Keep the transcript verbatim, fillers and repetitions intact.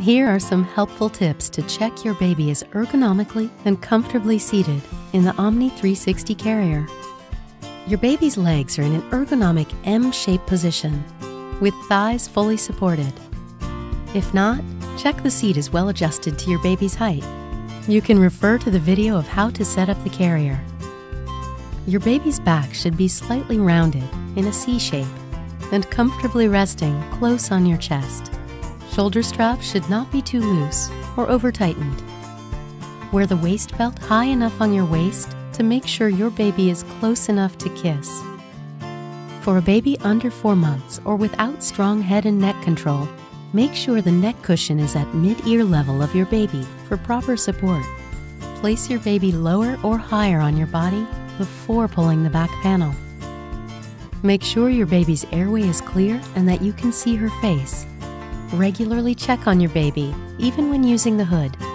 Here are some helpful tips to check your baby is ergonomically and comfortably seated in the Omni three sixty carrier. Your baby's legs are in an ergonomic M-shaped position with thighs fully supported. If not, check the seat is well adjusted to your baby's height. You can refer to the video of how to set up the carrier. Your baby's back should be slightly rounded in a C shape and comfortably resting close on your chest. Shoulder straps should not be too loose or over-tightened. Wear the waist belt high enough on your waist to make sure your baby is close enough to kiss. For a baby under four months or without strong head and neck control, make sure the neck cushion is at mid-ear level of your baby for proper support. Place your baby lower or higher on your body before pulling the back panel. Make sure your baby's airway is clear and that you can see her face. Regularly check on your baby, even when using the hood,